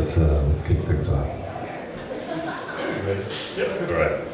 Let's kick things off. Ready? Yeah. All right.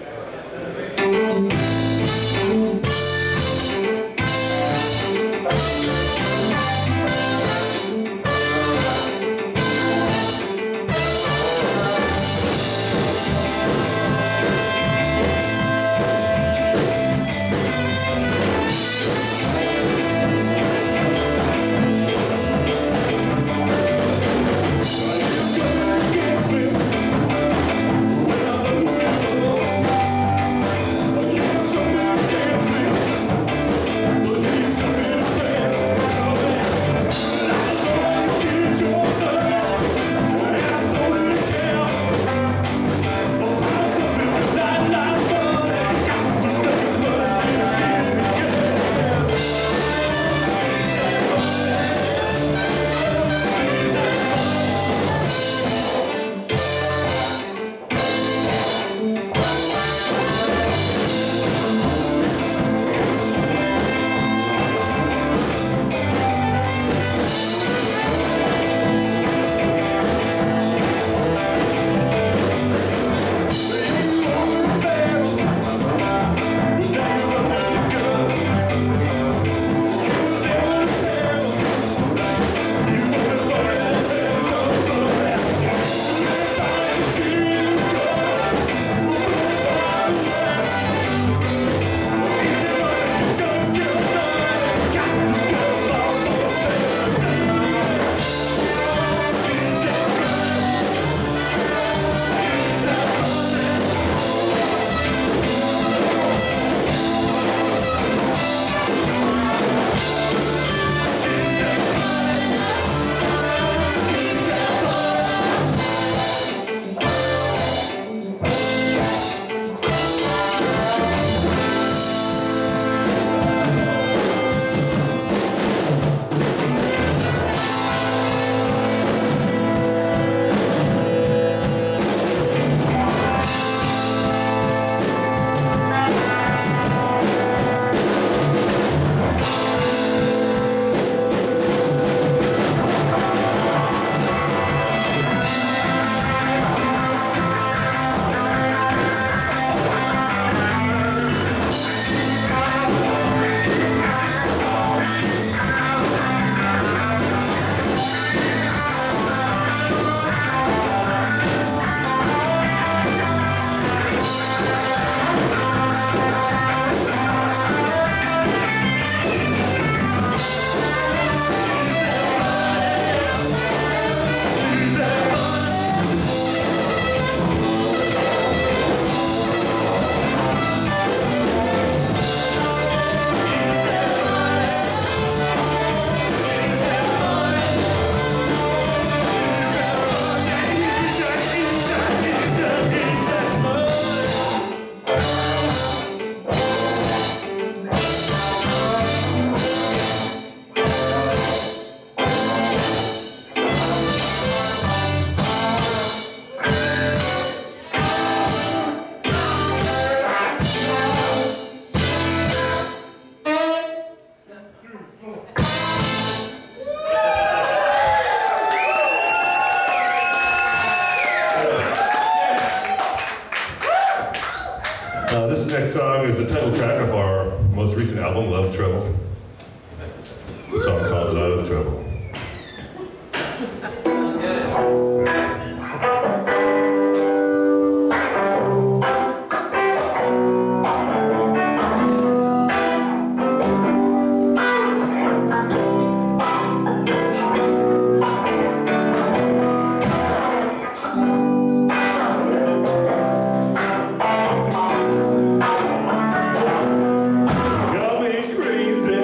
This next song is the title track of our most recent album, Love Trouble. The song called Love Trouble. Crazy.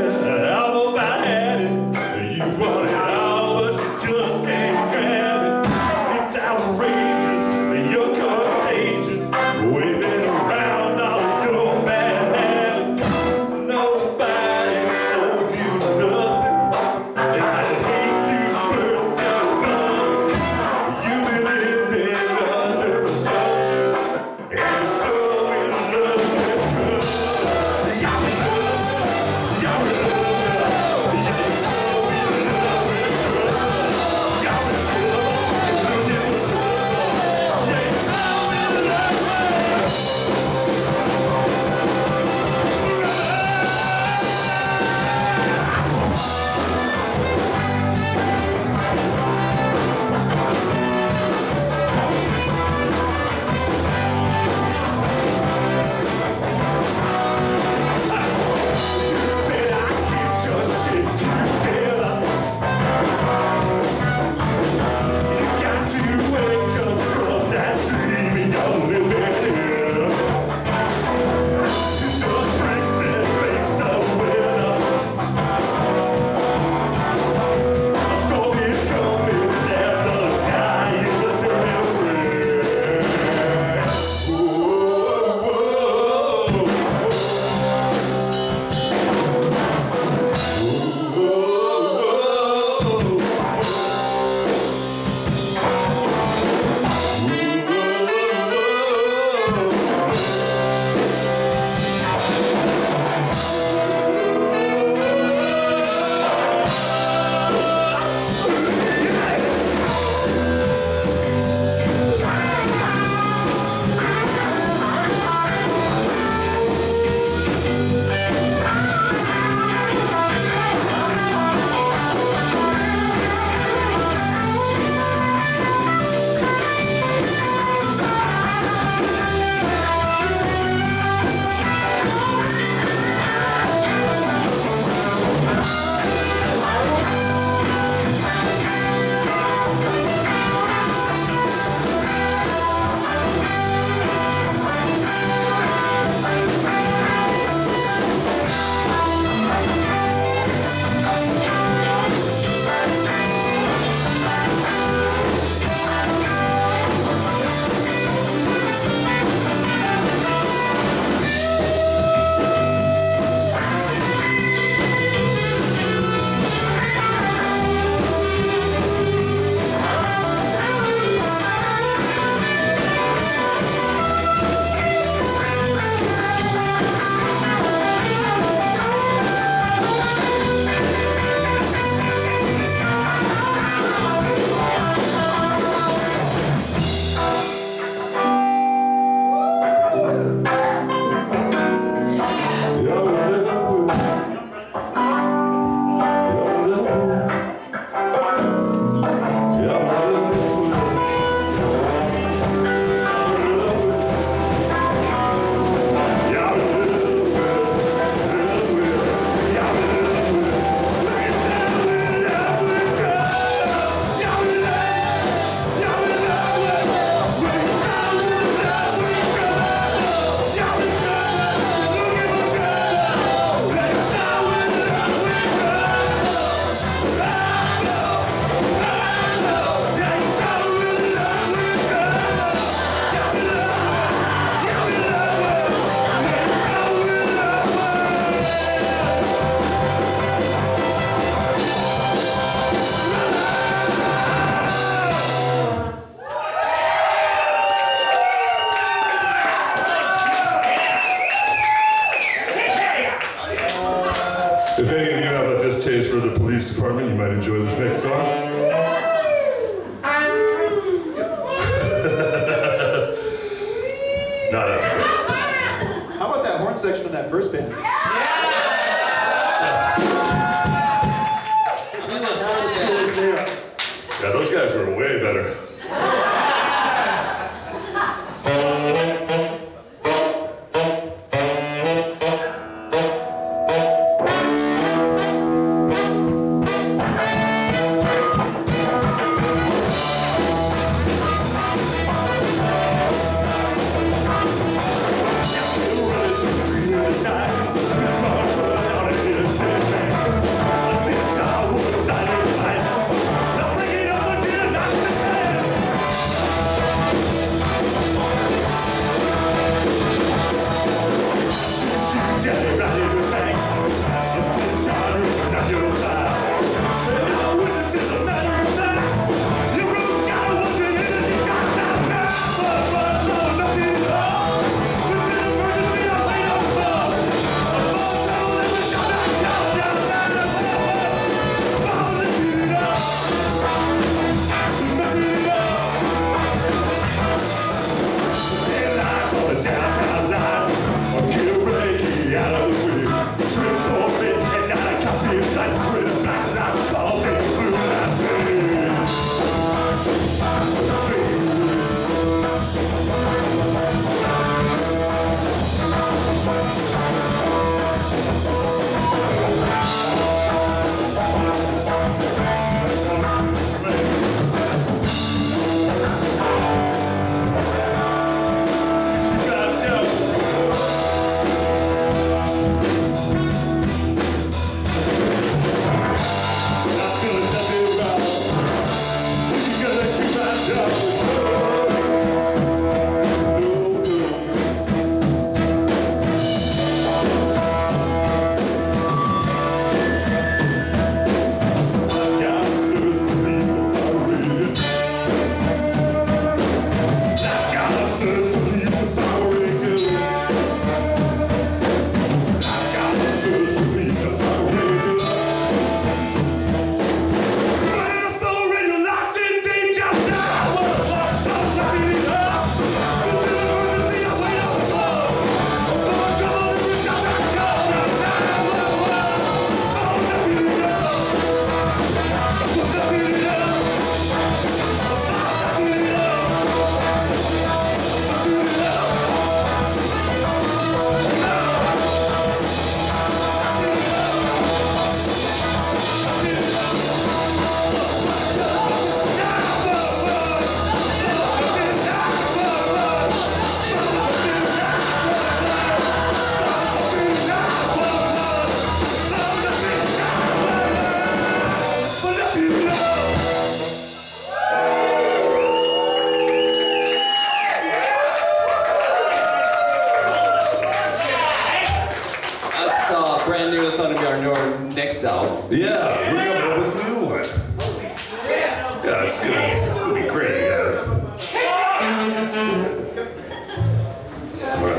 Not us. How about that horn section in that first band? Yeah, those guys were way better. Yeah, we're coming up with a new one. Yeah, it's gonna be great, guys. All right.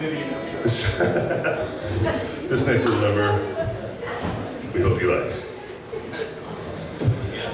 Maybe not sure. This next is a number we hope you like. Yeah.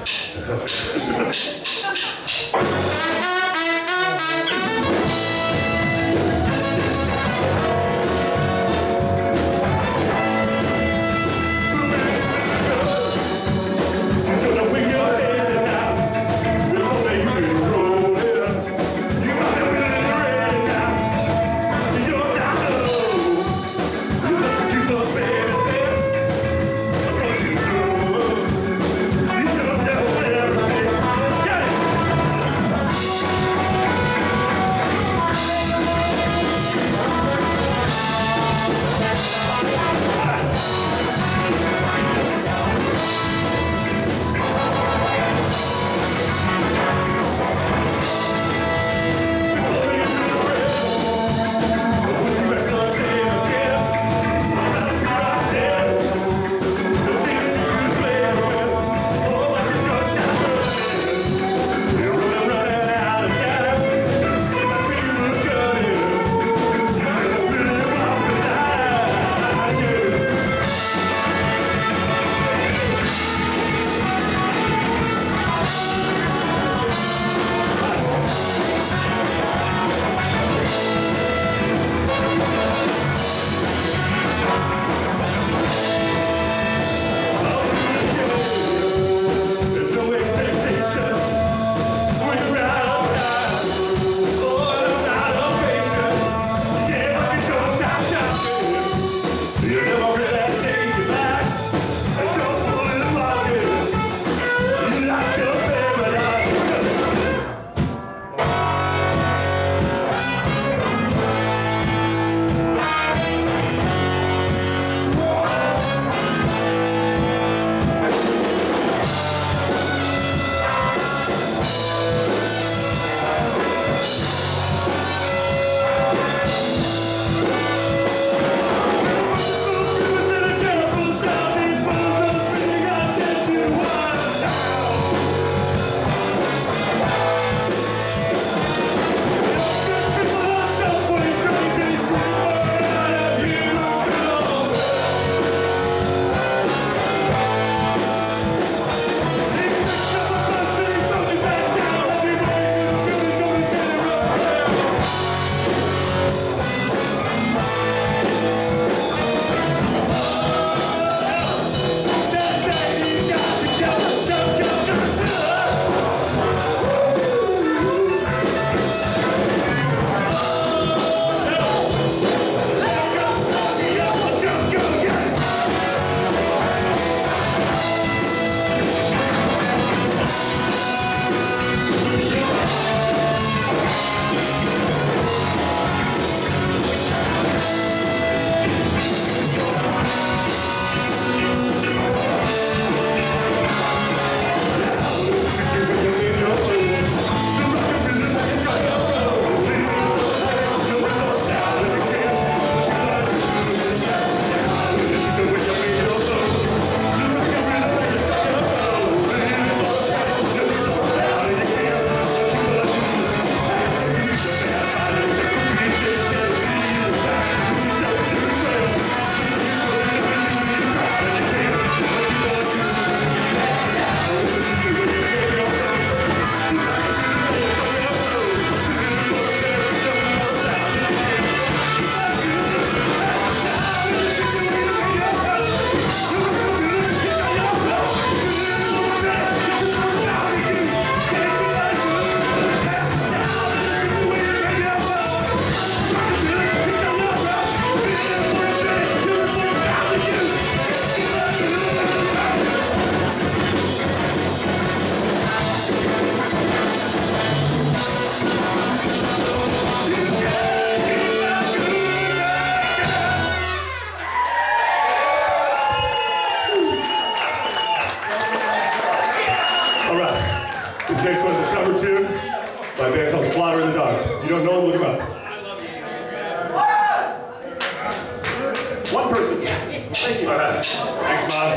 Next one's a cover tune by a band called Slaughter and the Dogs. You don't know them, look them up. I love you. One person. Thank you. All right. Thanks, Bob.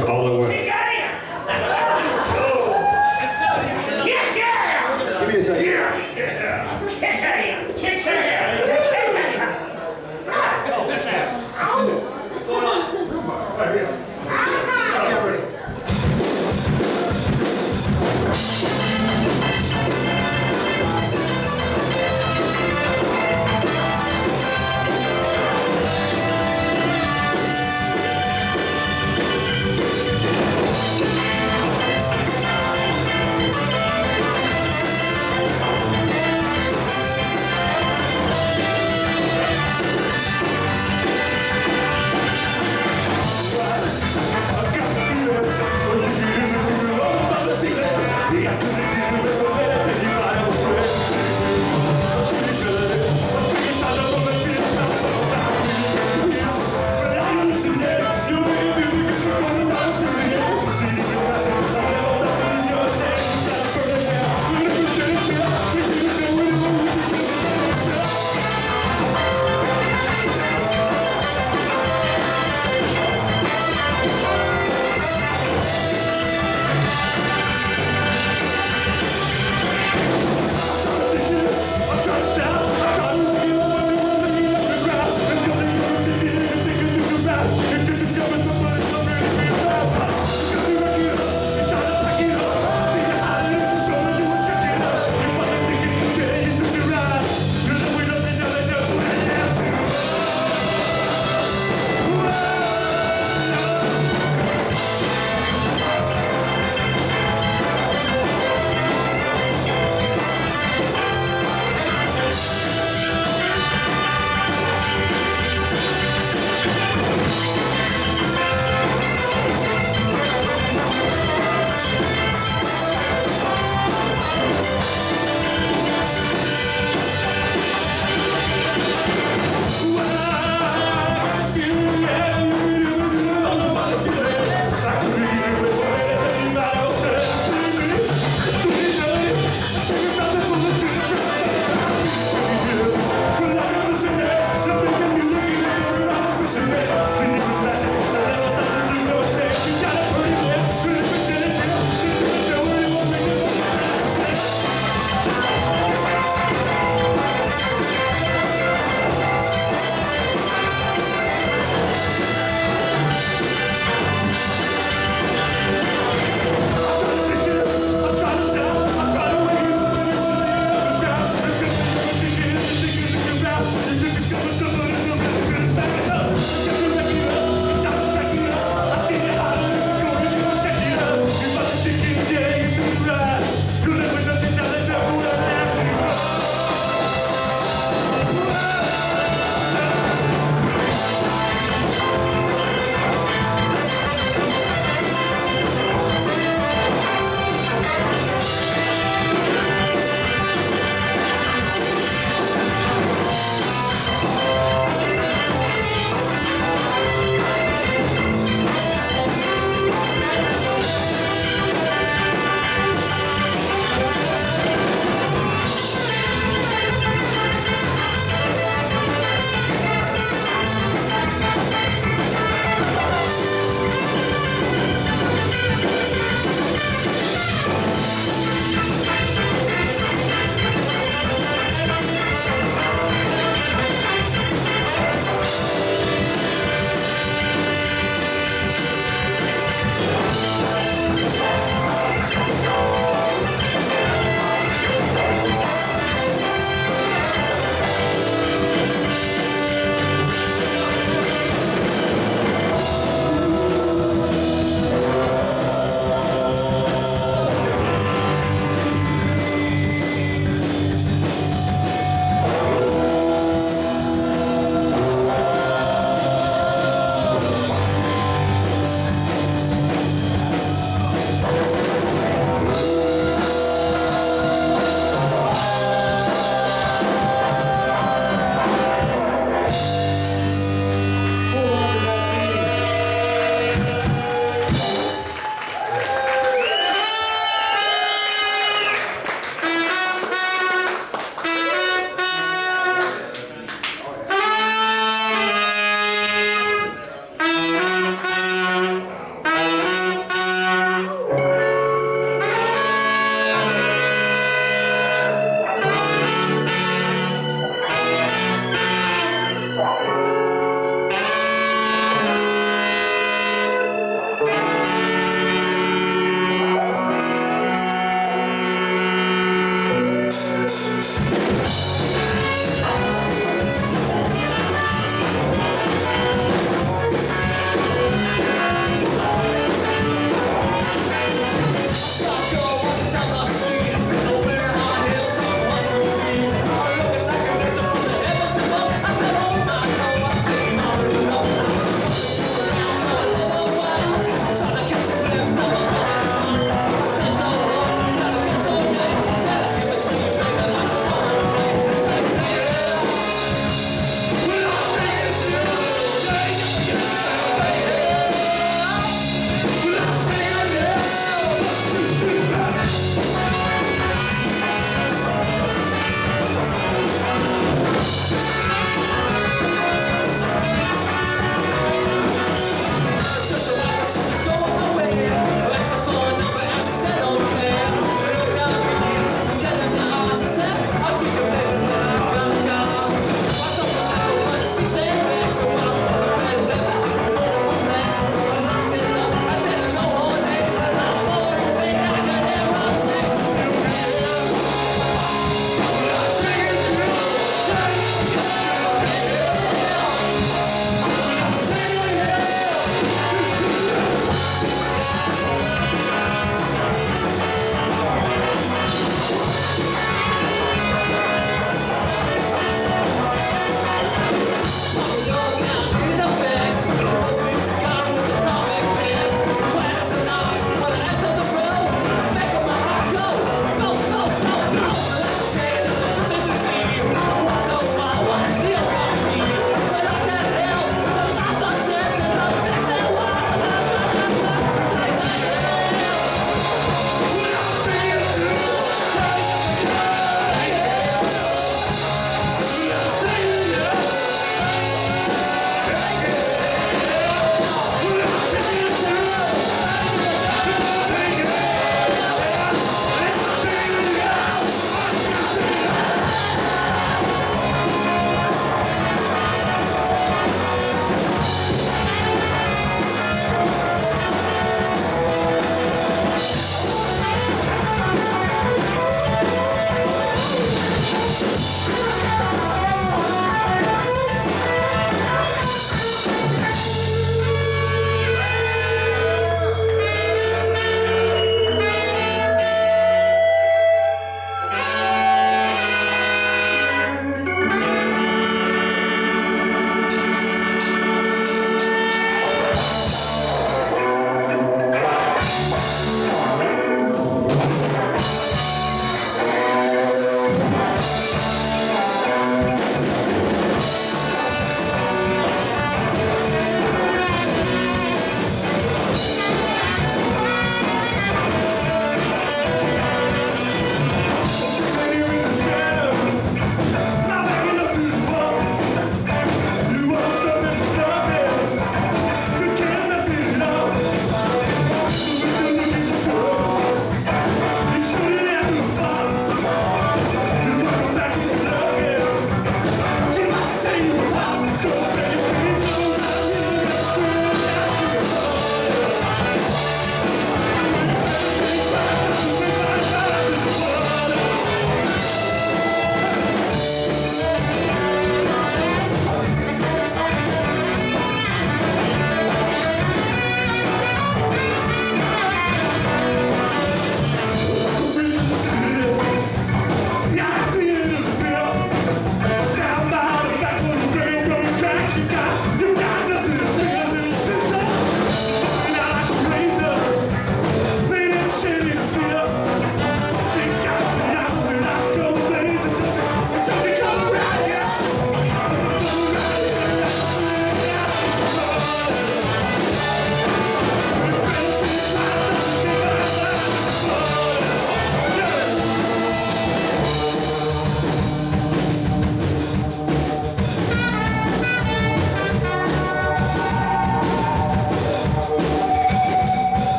songs all at once. Give me a second.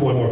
everyone